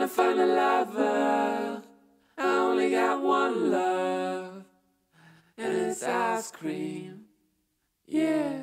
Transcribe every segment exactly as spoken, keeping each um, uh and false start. gonna find a lover. I only got one love, and it's ice cream. Yeah.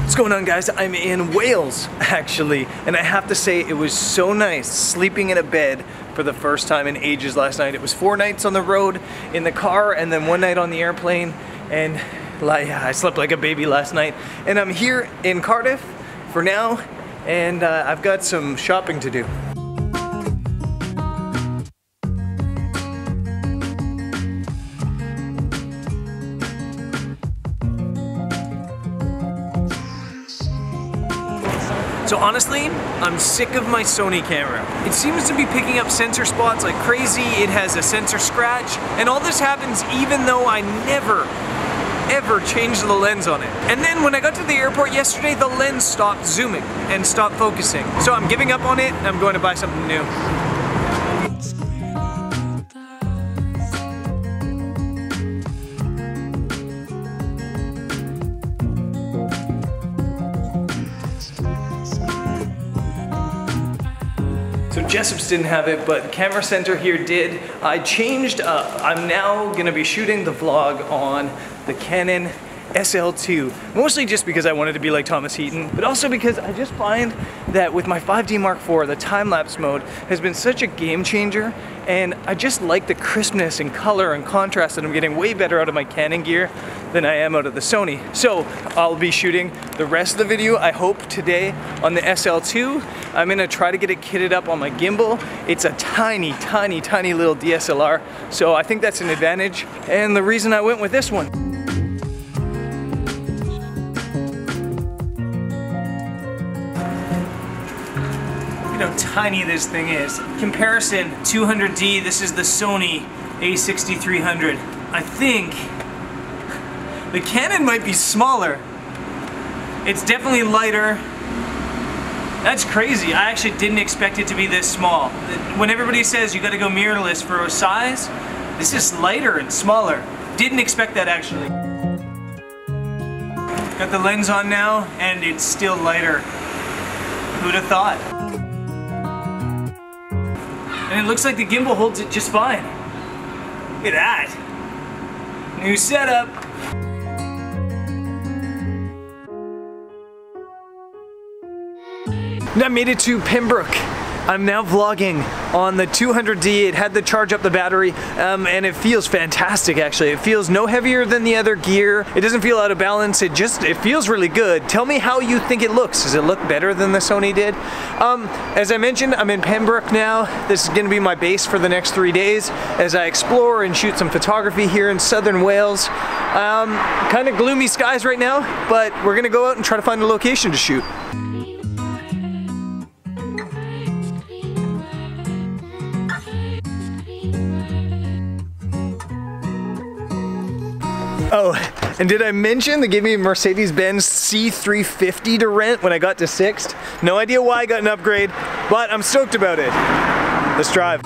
What's going on, guys? I'm in Wales, actually, and I have to say it was so nice sleeping in a bed for the first time in ages last night. It was four nights on the road, in the car, and then one night on the airplane, and like, I slept like a baby last night. And I'm here in Cardiff for now, and uh, I've got some shopping to do. So honestly, I'm sick of my Sony camera. It seems to be picking up sensor spots like crazy. It has a sensor scratch, and all this happens even though I never, ever changed the lens on it. And then when I got to the airport yesterday, the lens stopped zooming and stopped focusing. So I'm giving up on it, and I'm going to buy something new. Jessup's didn't have it, but Camera Center here did. I changed up. I'm now gonna be shooting the vlog on the Canon S L two, mostly just because I wanted to be like Thomas Heaton, but also because I just find that with my five D Mark four, the time-lapse mode has been such a game changer, and I just like the crispness and color and contrast that I'm getting way better out of my Canon gear than I am out of the Sony. So I'll be shooting the rest of the video, I hope, today on the S L two. I'm gonna try to get it kitted up on my gimbal. It's a tiny, tiny, tiny little D S L R, so I think that's an advantage, and the reason I went with this one. Look at how tiny this thing is. Comparison, two hundred D, this is the Sony A sixty-three hundred. I think the Canon might be smaller. It's definitely lighter. That's crazy. I actually didn't expect it to be this small. When everybody says you gotta go mirrorless for size, this is lighter and smaller. Didn't expect that, actually. Got the lens on now, and it's still lighter. Who'd have thought? And it looks like the gimbal holds it just fine. Look at that. New setup. And I made it to Pembroke. I'm now vlogging on the two hundred D. It had to charge up the battery, um, and it feels fantastic, actually. It feels no heavier than the other gear. It doesn't feel out of balance. It just, it feels really good. Tell me how you think it looks. Does it look better than the Sony did? Um, as I mentioned, I'm in Pembroke now. This is gonna be my base for the next three days as I explore and shoot some photography here in southern Wales. Um, kind of gloomy skies right now, but we're gonna go out and try to find a location to shoot. Oh, and did I mention they gave me a Mercedes-Benz C three fifty to rent when I got to Sixt? No idea why I got an upgrade, but I'm stoked about it. Let's drive.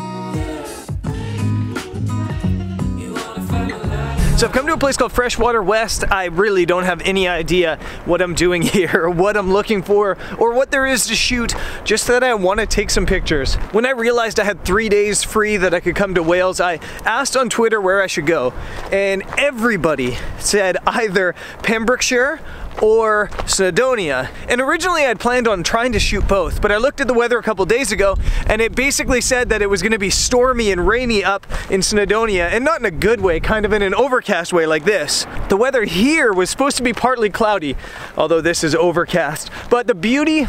So I've come to a place called Freshwater West. I really don't have any idea what I'm doing here, or what I'm looking for, or what there is to shoot, just that I want to take some pictures. When I realized I had three days free that I could come to Wales, I asked on Twitter where I should go, and everybody said either Pembrokeshire or Snowdonia. And originally I'd planned on trying to shoot both, but I looked at the weather a couple days ago and it basically said that it was gonna be stormy and rainy up in Snowdonia, and not in a good way, kind of in an overcast way like this. The weather here was supposed to be partly cloudy, although this is overcast. But the beauty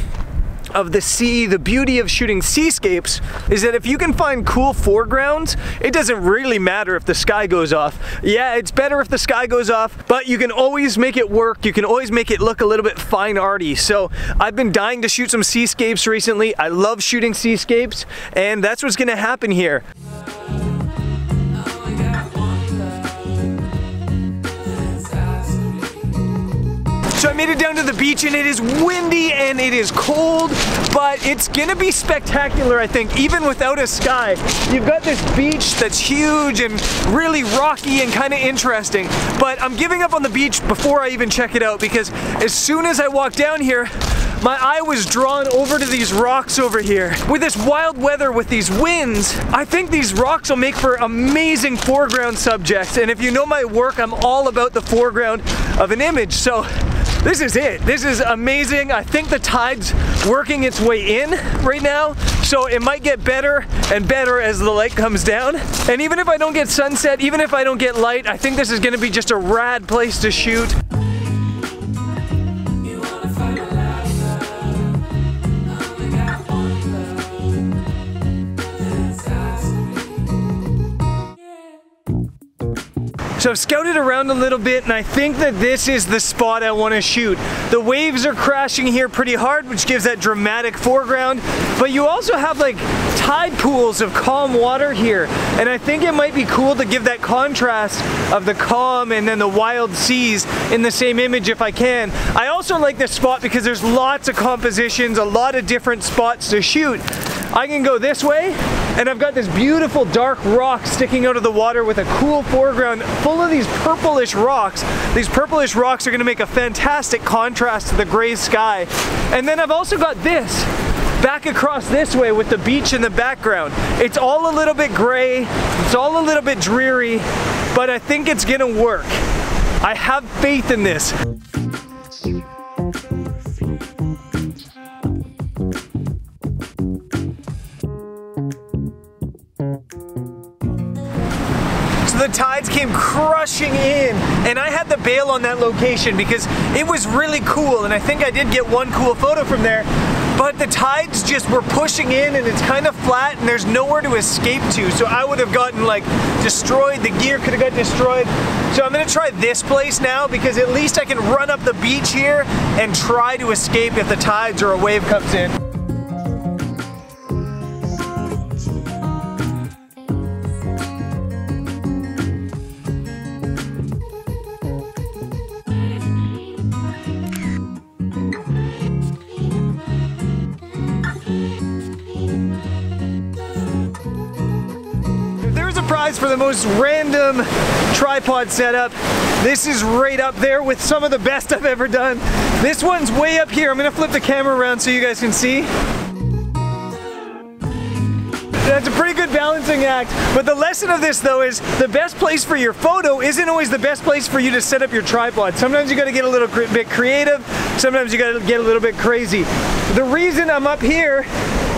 of the sea, the beauty of shooting seascapes, is that if you can find cool foregrounds, it doesn't really matter if the sky goes off. Yeah, it's better if the sky goes off, but you can always make it work. You can always make it look a little bit fine arty. So I've been dying to shoot some seascapes recently. I love shooting seascapes, and that's what's gonna happen here. So I made it down to the beach, and it is windy and it is cold, but it's gonna be spectacular, I think, even without a sky. You've got this beach that's huge and really rocky and kind of interesting, but I'm giving up on the beach before I even check it out, because as soon as I walk down here, my eye was drawn over to these rocks over here. With this wild weather, with these winds, I think these rocks will make for amazing foreground subjects. And if you know my work, I'm all about the foreground of an image. So this is it. This is amazing. I think the tide's working its way in right now, so it might get better and better as the light comes down. And even if I don't get sunset, even if I don't get light, I think this is gonna be just a rad place to shoot. So I've scouted around a little bit, and I think that this is the spot I want to shoot. The waves are crashing here pretty hard, which gives that dramatic foreground, but you also have like tide pools of calm water here, and I think it might be cool to give that contrast of the calm and then the wild seas in the same image if I can. I also like this spot because there's lots of compositions, a lot of different spots to shoot. I can go this way, and I've got this beautiful dark rock sticking out of the water with a cool foreground full of these purplish rocks. These purplish rocks are gonna make a fantastic contrast to the gray sky. And then I've also got this back across this way with the beach in the background. It's all a little bit gray, it's all a little bit dreary, but I think it's gonna work. I have faith in this. The tides came crushing in, and I had the bail on that location because it was really cool, and I think I did get one cool photo from there, but the tides just were pushing in, and it's kind of flat and there's nowhere to escape to, so I would have gotten like destroyed, the gear could have got destroyed. So I'm gonna try this place now because at least I can run up the beach here and try to escape if the tides or a wave comes in. For the most random tripod setup, this is right up there with some of the best I've ever done. This one's way up here. I'm gonna flip the camera around so you guys can see. That's a pretty good balancing act, but the lesson of this though is the best place for your photo isn't always the best place for you to set up your tripod. Sometimes you gotta get a little bit creative, sometimes you gotta get a little bit crazy. The reason I'm up here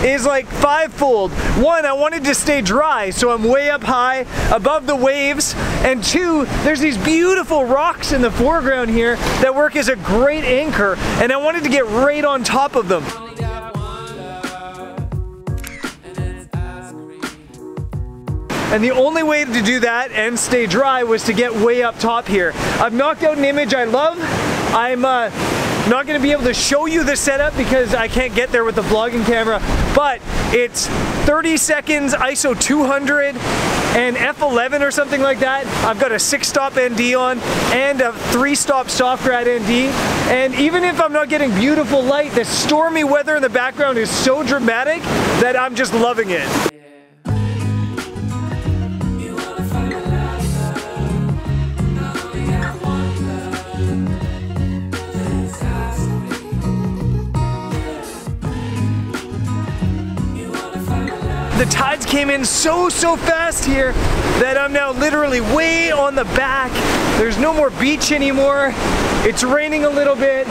is like fivefold. One, I wanted to stay dry, so I'm way up high above the waves, and two, there's these beautiful rocks in the foreground here that work as a great anchor, and I wanted to get right on top of them. And the only way to do that and stay dry was to get way up top here. I've knocked out an image I love. I'm uh, not gonna be able to show you the setup because I can't get there with the vlogging camera, but it's thirty seconds, I S O two hundred, and F eleven or something like that. I've got a six-stop N D on and a three-stop soft-grad N D. And even if I'm not getting beautiful light, the stormy weather in the background is so dramatic that I'm just loving it. The tides came in so, so fast here that I'm now literally way on the back. There's no more beach anymore. It's raining a little bit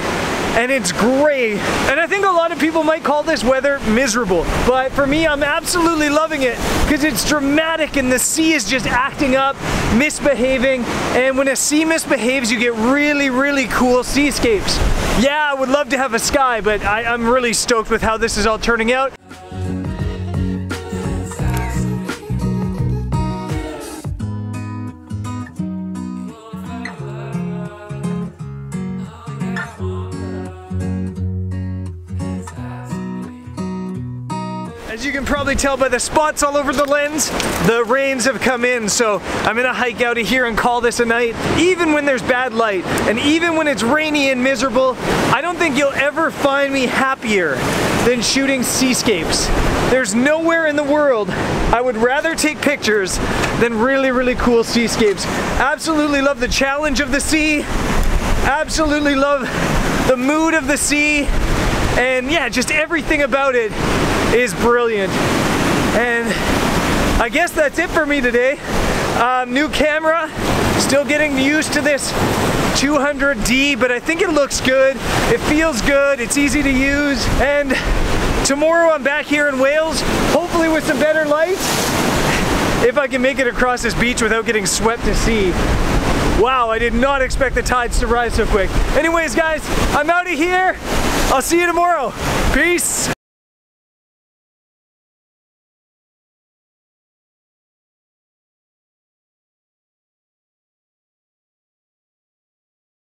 and it's gray. And I think a lot of people might call this weather miserable, but for me, I'm absolutely loving it because it's dramatic and the sea is just acting up, misbehaving. And when a sea misbehaves, you get really, really cool seascapes. Yeah, I would love to have a sky, but I, I'm really stoked with how this is all turning out. As you can probably tell by the spots all over the lens, the rains have come in, so I'm gonna hike out of here and call this a night. Even when there's bad light, and even when it's rainy and miserable, I don't think you'll ever find me happier than shooting seascapes. There's nowhere in the world I would rather take pictures than really, really cool seascapes. Absolutely love the challenge of the sea, absolutely love the mood of the sea, And yeah, just everything about it is brilliant. And I guess that's it for me today. Um, new camera, still getting used to this two hundred D, but I think it looks good. It feels good, it's easy to use. And tomorrow I'm back here in Wales, hopefully with some better light, if I can make it across this beach without getting swept to sea. Wow, I did not expect the tides to rise so quick. Anyways, guys, I'm out of here. I'll see you tomorrow. Peace.